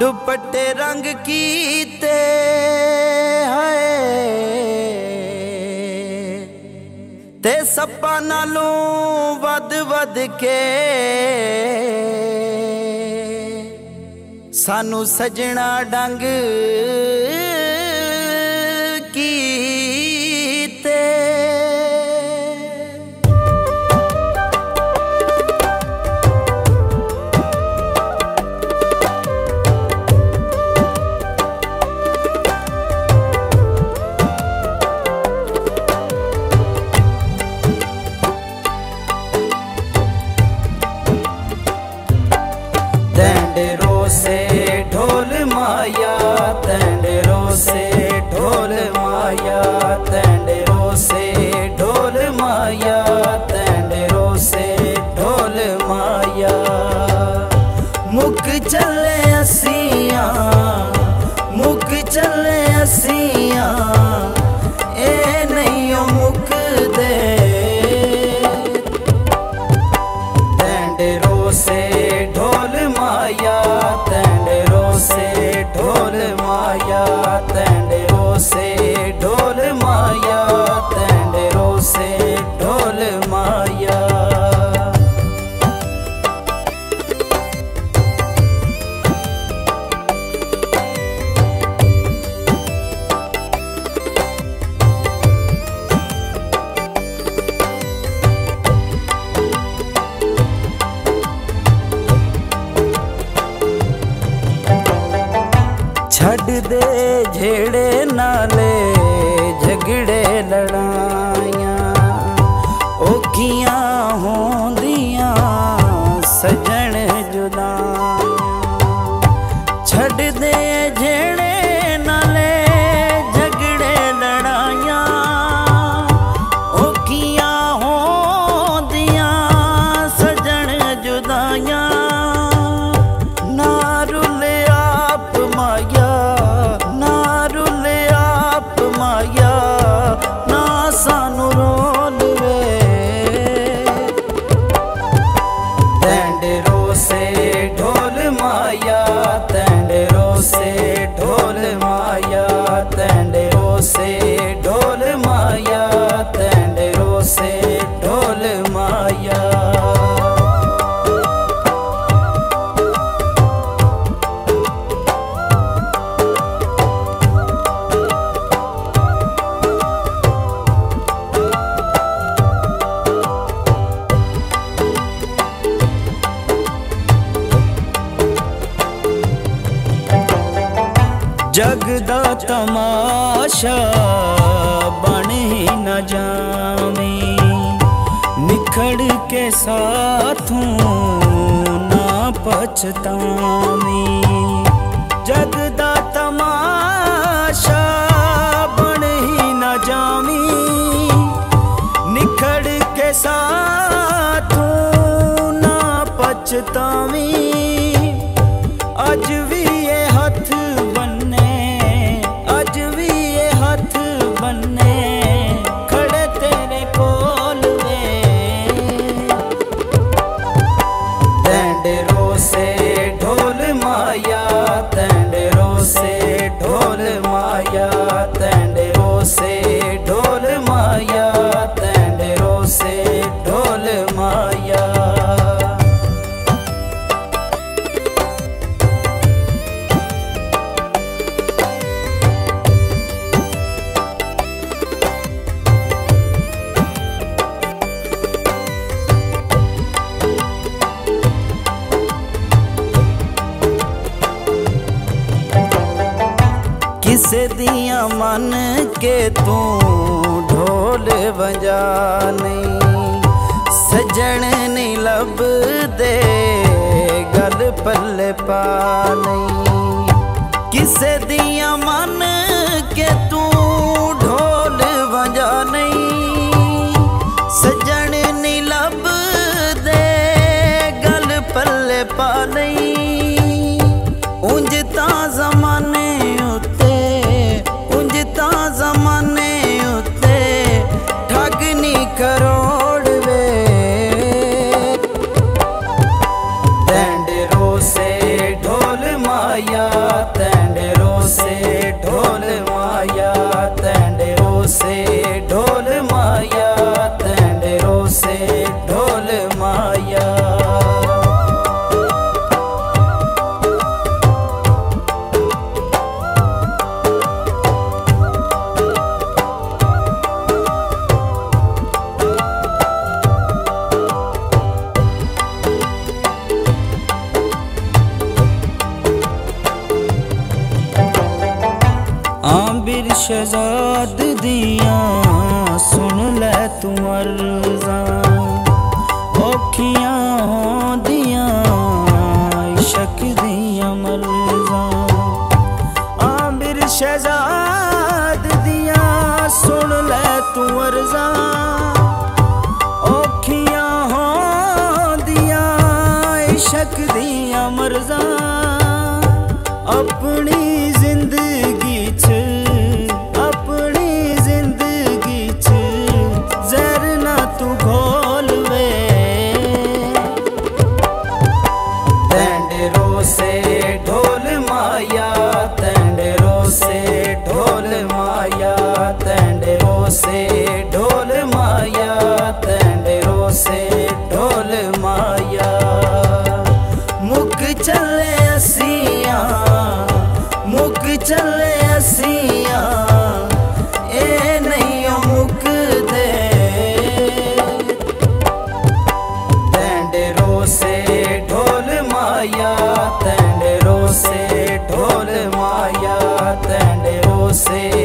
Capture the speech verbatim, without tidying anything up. दुपट्टे रंग कीते हैं ते सप्पा नालों वद वद के सानू सजना डंग कीते। तंडरों से ढोल माया तंडरों से ढोल माया तंडरों से ढोल माया तंडरों से ढोल माया मुक चले असिया मुक चले असिया ए नहीं ओ मुक दे तंडरों से ढोल माया तंडरों से ढोल माया तंडरों से ढोल माया तंडरों से ढोल माया। छड़ दे झेड़े नाले झगड़े लड़ाइयां औखियां होंदियां सजन जुदाइयां छड़ दे झेड़े नाले झगड़े लड़ाइयां औखियां होंदियां सजन जुदाइयां ना रुले आप माया से ढोल माया तंडरों से ढोल माया। जग दा तमाशा बन ही न जावे निखड़ के साथों ना पछतावे जग दा तमाशा बन ही न जावे निखड़ के साथों ना पछतावे अज भी ये हथ किसे दिया मन के तू ढोल बजा नहीं सजन नहीं लब दे गल पल्ले पा नहीं किसे दिया मन के तू ढोल बजा नहीं सजन नहीं लब दे गल पल्ले पा नहीं उंज ता जमाने उते माया तेंडेरों से ढोल माया तेंडेरों से ढोल माया तेंडेरों से ढोल माया। आमिर शहजाद दिया सुन ले तू अर्ज़ा औखियां हो दिया इश्क दिया मर्ज़ा। आमिर शहजाद दिया सुन ले तू अर्ज़ा औखियां हो दिया इश्क दिया मर्ज़ा। अपनी चले असिया ए नहीं मुक दे तेंडेरों से ढोल माया तेंडेरों से ढोल माया तेंडेरों से।